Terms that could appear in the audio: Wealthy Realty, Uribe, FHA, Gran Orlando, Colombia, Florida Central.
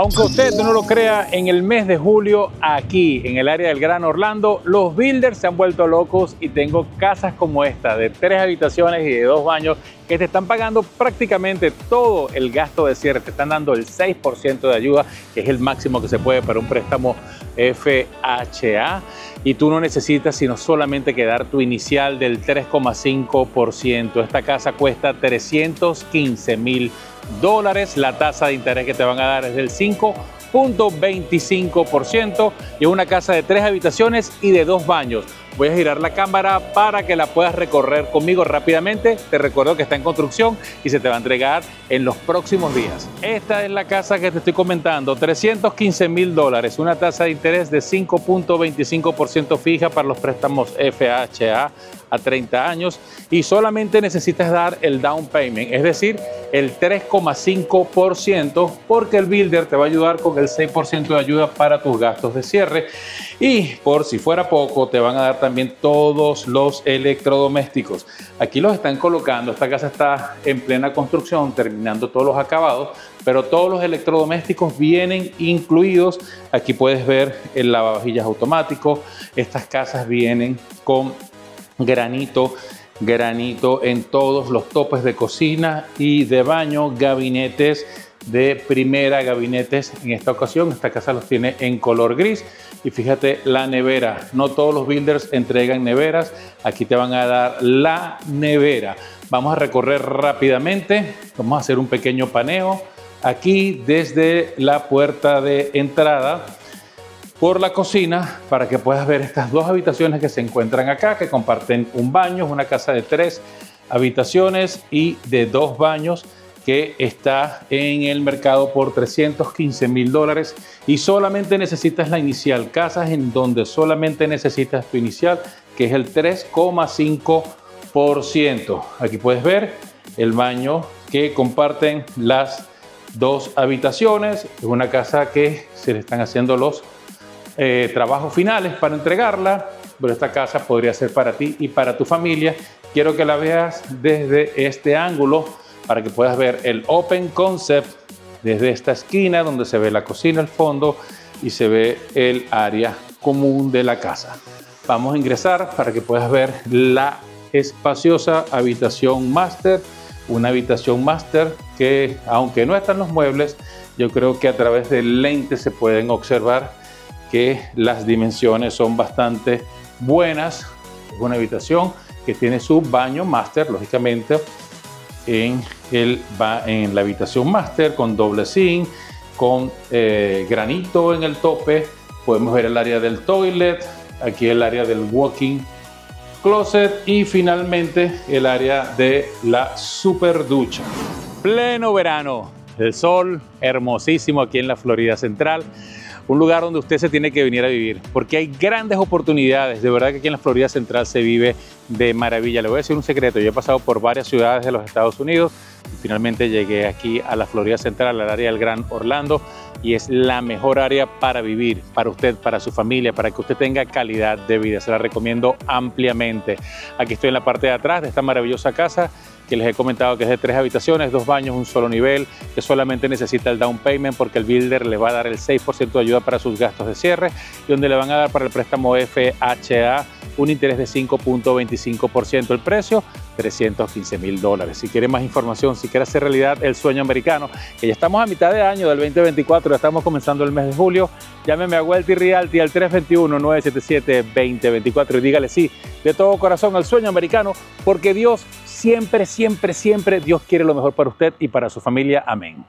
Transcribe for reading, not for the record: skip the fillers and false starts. Aunque usted no lo crea, en el mes de julio aquí, en el área del Gran Orlando, los builders se han vuelto locos y tengo casas como esta, de 3 habitaciones y de 2 baños, que te están pagando prácticamente todo el gasto de cierre. Te están dando el 6% de ayuda, que es el máximo que se puede para un préstamo FHA. Y tú no necesitas sino solamente quedar tu inicial del 3,5%. Esta casa cuesta $315,000. La tasa de interés que te van a dar es del 5.25% y es una casa de 3 habitaciones y de 2 baños. Voy a girar la cámara para que la puedas recorrer conmigo rápidamente. Te recuerdo que está en construcción y se te va a entregar en los próximos días. Esta es la casa que te estoy comentando, $315,000, una tasa de interés de 5.25% fija para los préstamos FHA a 30 años y solamente necesitas dar el down payment, es decir, el 3,5%, porque el builder te va a ayudar con el 6% de ayuda para tus gastos de cierre y, por si fuera poco, te van a dar también todos los electrodomésticos. Aquí los están colocando, esta casa está en plena construcción, terminando todos los acabados, pero todos los electrodomésticos vienen incluidos. Aquí puedes ver el lavavajillas automático. Estas casas vienen con granito en todos los topes de cocina y de baño, gabinetes de primera, gabinetes en esta ocasión. Esta casa los tiene en color gris y fíjate la nevera. No todos los builders entregan neveras, aquí te van a dar la nevera. Vamos a recorrer rápidamente, vamos a hacer un pequeño paneo. Aquí desde la puerta de entrada por la cocina para que puedas ver estas 2 habitaciones que se encuentran acá, que comparten un baño. Es una casa de 3 habitaciones y de 2 baños que está en el mercado por $315,000 y solamente necesitas la inicial. Casas en donde solamente necesitas tu inicial, que es el 3,5%. Aquí puedes ver el baño que comparten las 2 habitaciones. Es una casa que se le están haciendo los trabajos finales para entregarla, pero esta casa podría ser para ti y para tu familia. Quiero que la veas desde este ángulo para que puedas ver el open concept desde esta esquina donde se ve la cocina al fondo y se ve el área común de la casa. Vamos a ingresar para que puedas ver la espaciosa habitación master, una habitación master que, aunque no están los muebles, yo creo que a través del lente se pueden observar que las dimensiones son bastante buenas. Es una habitación que tiene su baño máster, lógicamente en la habitación máster, con doble zinc, con granito en el tope. Podemos ver el área del toilet, aquí el área del walk-in closet y finalmente el área de la super ducha. Pleno verano, el sol hermosísimo aquí en la Florida Central. Un lugar donde usted se tiene que venir a vivir, porque hay grandes oportunidades. De verdad que aquí en la Florida Central se vive de maravilla. Le voy a decir un secreto, yo he pasado por varias ciudades de los Estados Unidos y finalmente llegué aquí a la Florida Central, al área del Gran Orlando, y es la mejor área para vivir, para usted, para su familia, para que usted tenga calidad de vida. Se la recomiendo ampliamente. Aquí estoy en la parte de atrás de esta maravillosa casa que les he comentado, que es de 3 habitaciones, 2 baños, un solo nivel, que solamente necesita el down payment porque el builder les va a dar el 6% de ayuda para sus gastos de cierre, y donde le van a dar para el préstamo FHA un interés de 5.25%. El precio, $315,000. Si quiere más información, si quiere hacer realidad el sueño americano, que ya estamos a mitad de año del 2024, ya estamos comenzando el mes de julio, llámeme a Wealthy Realty al 321-977-2024 y dígale sí de todo corazón al sueño americano, porque Dios siempre, siempre, siempre, Dios quiere lo mejor para usted y para su familia. Amén.